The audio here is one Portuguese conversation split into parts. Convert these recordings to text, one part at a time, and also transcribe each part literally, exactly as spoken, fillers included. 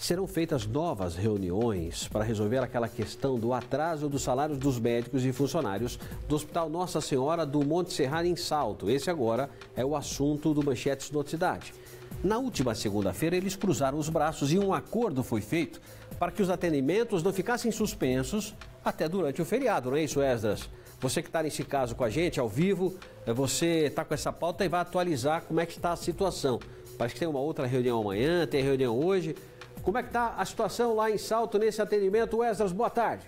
serão feitas novas reuniões para resolver aquela questão do atraso dos salários dos médicos e funcionários do Hospital Nossa Senhora do Monte Serrat em Salto. Esse agora é o assunto do Manchete Noticidade. Na última segunda-feira, eles cruzaram os braços e um acordo foi feito para que os atendimentos não ficassem suspensos até durante o feriado, não é isso, Esdras? Você que está nesse caso com a gente, ao vivo, você está com essa pauta e vai atualizar como é que está a situação. Parece que tem uma outra reunião amanhã, tem reunião hoje. Como é que está a situação lá em Salto nesse atendimento, Esdras? Boa tarde.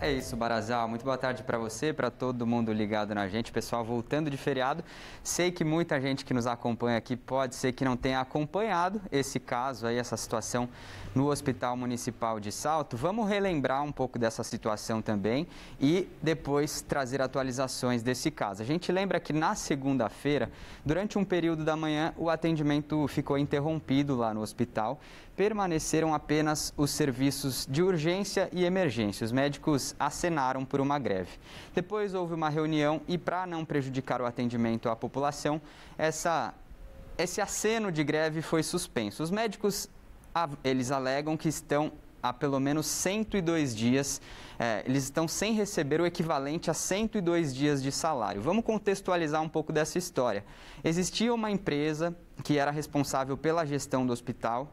É isso, Barazal. Muito boa tarde para você, para todo mundo ligado na gente. Pessoal, voltando de feriado, sei que muita gente que nos acompanha aqui pode ser que não tenha acompanhado esse caso aí, essa situação no Hospital Municipal de Salto. Vamos relembrar um pouco dessa situação também e depois trazer atualizações desse caso. A gente lembra que na segunda-feira, durante um período da manhã, o atendimento ficou interrompido lá no hospital. Permaneceram apenas os serviços de urgência e emergência. Os médicos acenaram por uma greve. Depois houve uma reunião e, para não prejudicar o atendimento à população, essa, esse aceno de greve foi suspenso. Os médicos, eles alegam que estão há pelo menos cento e dois dias, é, eles estão sem receber o equivalente a cento e dois dias de salário. Vamos contextualizar um pouco dessa história. Existia uma empresa que era responsável pela gestão do hospital,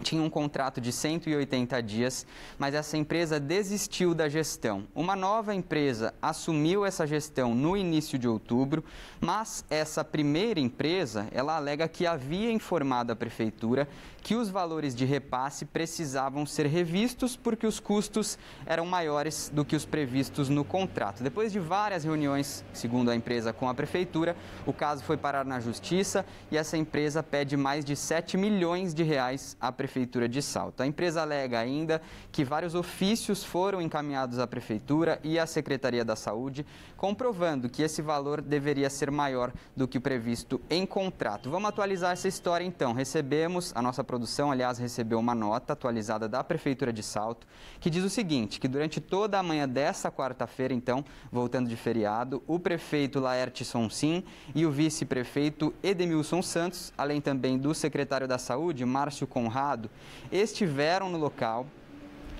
tinha um contrato de cento e oitenta dias, mas essa empresa desistiu da gestão. Uma nova empresa assumiu essa gestão no início de outubro, mas essa primeira empresa, ela alega que havia informado a prefeitura que os valores de repasse precisavam ser revistos porque os custos eram maiores do que os previstos no contrato. Depois de várias reuniões, segundo a empresa, com a prefeitura, o caso foi parar na justiça e essa empresa pede mais de sete milhões de reais à prefeitura. Prefeitura de Salto. A empresa alega ainda que vários ofícios foram encaminhados à Prefeitura e à Secretaria da Saúde, comprovando que esse valor deveria ser maior do que o previsto em contrato. Vamos atualizar essa história então. Recebemos, a nossa produção, aliás, recebeu uma nota atualizada da Prefeitura de Salto, que diz o seguinte, que durante toda a manhã desta quarta-feira, então, voltando de feriado, o prefeito Laerte Sonsim e o vice-prefeito Edemilson Santos, além também do secretário da Saúde, Márcio Conrado, estiveram no local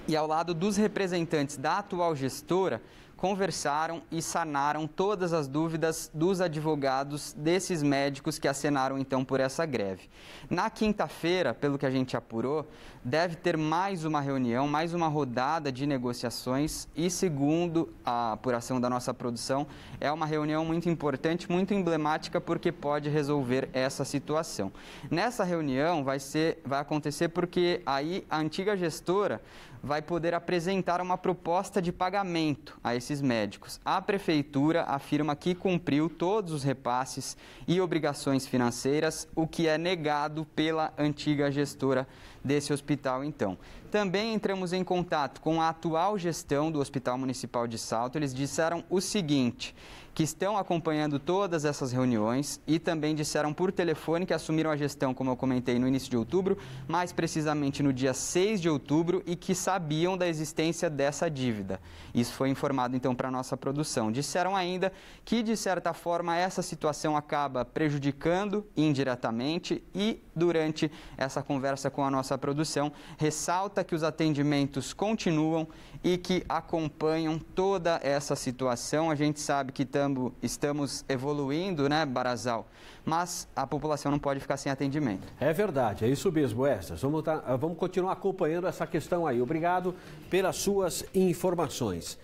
e, ao lado dos representantes da atual gestora, conversaram e sanaram todas as dúvidas dos advogados desses médicos que acenaram então por essa greve. Na quinta-feira, pelo que a gente apurou, deve ter mais uma reunião, mais uma rodada de negociações e, segundo a apuração da nossa produção, é uma reunião muito importante, muito emblemática, porque pode resolver essa situação. Nessa reunião vai ser, vai acontecer porque aí a antiga gestora vai poder apresentar uma proposta de pagamento a esses médicos. A Prefeitura afirma que cumpriu todos os repasses e obrigações financeiras, o que é negado pela antiga gestora desse hospital, então. Também entramos em contato com a atual gestão do Hospital Municipal de Salto. Eles disseram o seguinte, que estão acompanhando todas essas reuniões e também disseram por telefone que assumiram a gestão, como eu comentei, no início de outubro, mais precisamente no dia seis de outubro, e que sabiam da existência dessa dívida. Isso foi informado, então, para a nossa produção. Disseram ainda que, de certa forma, essa situação acaba prejudicando indiretamente e, durante essa conversa com a nossa produção, ressalta que os atendimentos continuam e que acompanham toda essa situação. A gente sabe que também estamos evoluindo, né, Barazal? Mas a população não pode ficar sem atendimento. É verdade, é isso mesmo, Esdras. Vamos, tá, vamos continuar acompanhando essa questão aí. Obrigado pelas suas informações.